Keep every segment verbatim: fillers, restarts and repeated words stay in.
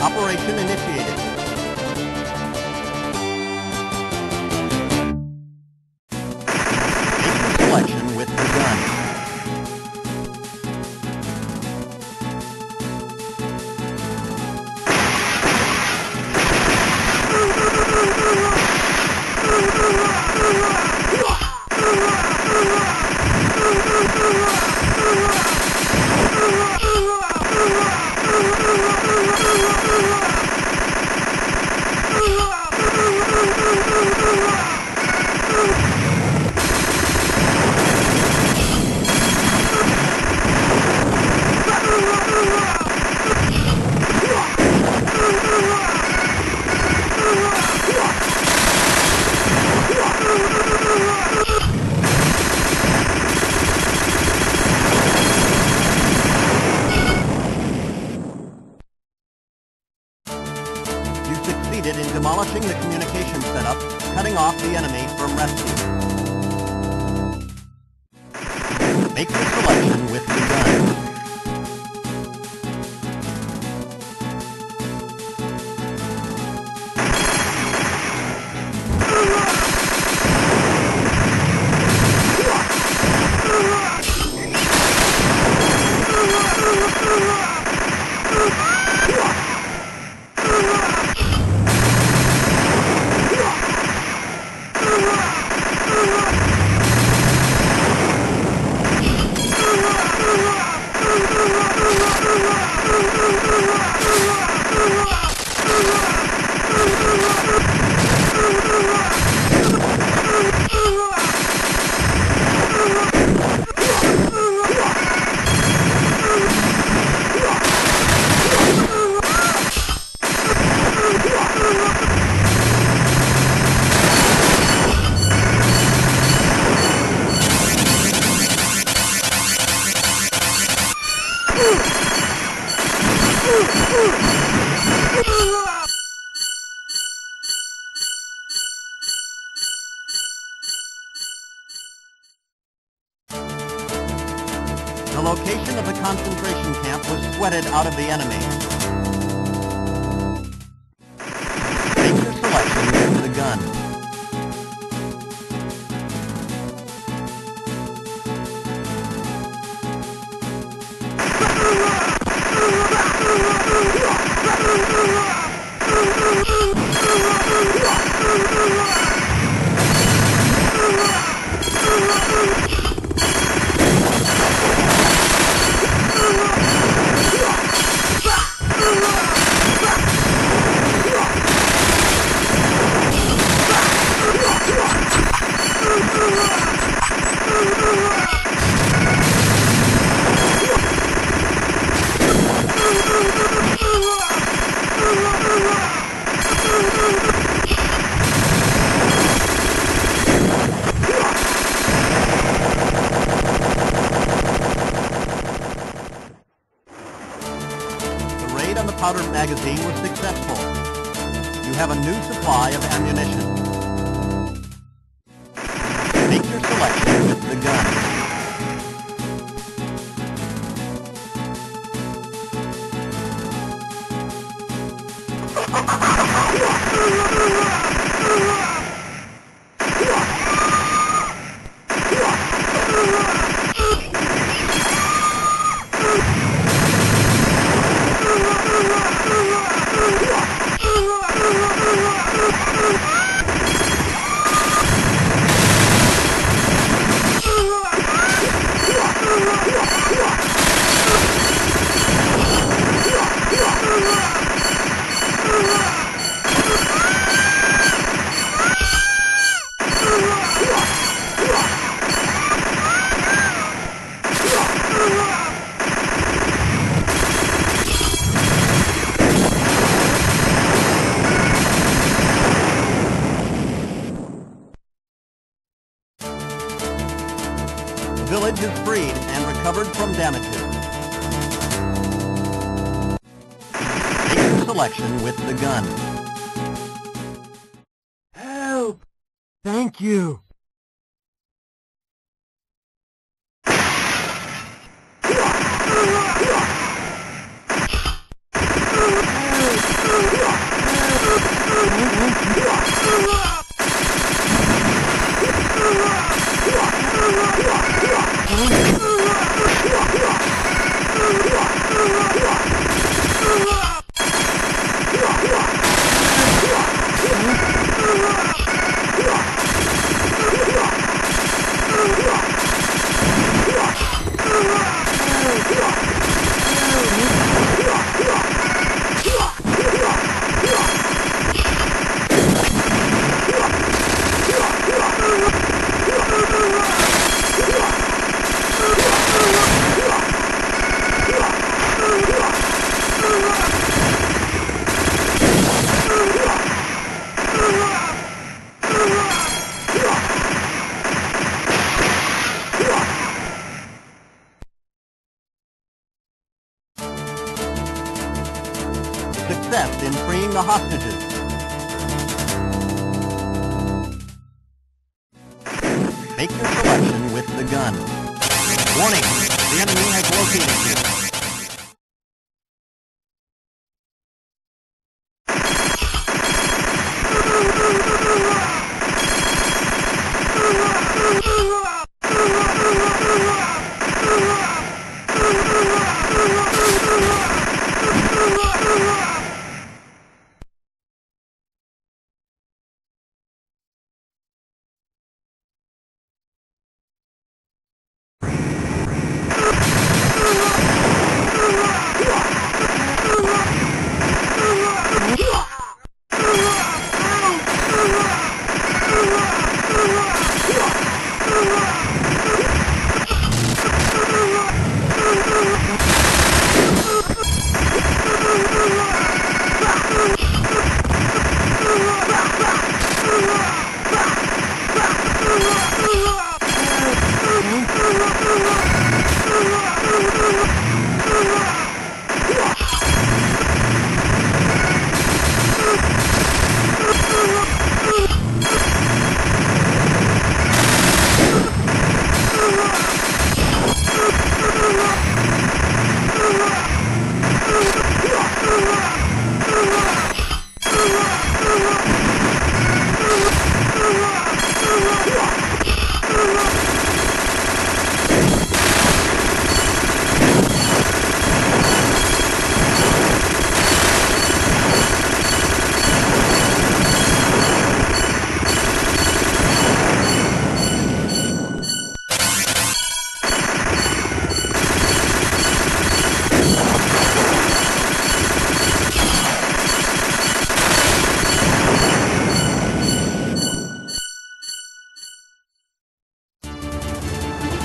Operation initiated. Agent selection with the gun. Succeeded in demolishing the communication setup, cutting off the enemy from rescue. Make the selection with the gun. The location of the concentration camp was sweated out of the enemy. Make your selection with the gun. On the powder magazine was successful. You have a new supply of ammunition. Make your selection with the gun. The village is freed and recovered. recovered from damages. Make selection with the gun. Help! Thank you. Success in freeing the hostages. Make your selection with the gun. Warning! The enemy has located you.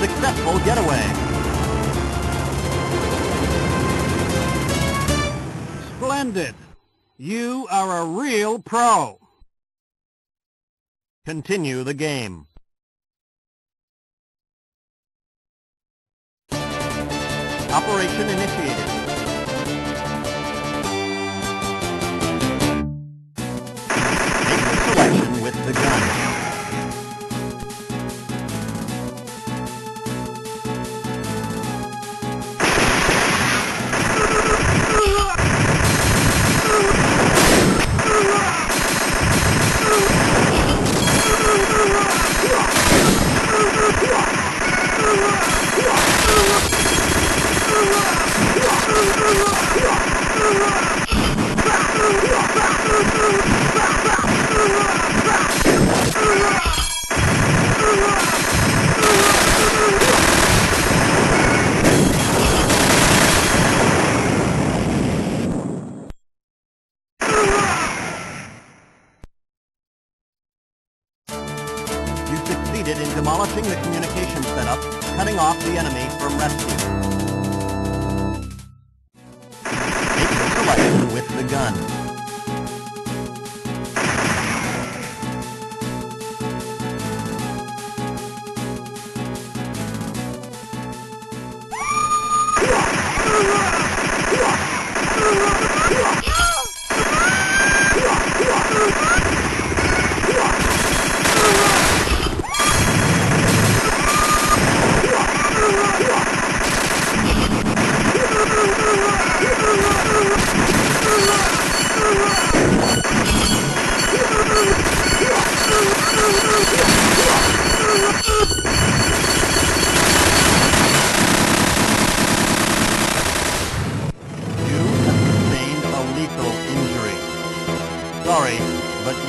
Successful getaway. Splendid. You are a real pro. Continue the game. Operation initiated. Make the selection with the gun. In demolishing the communication setup, cutting off the enemy from rescue. Make your selection with the gun.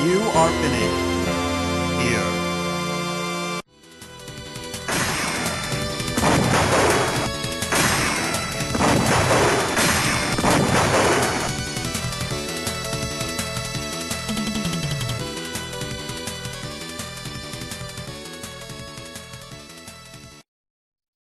You are finished. Here.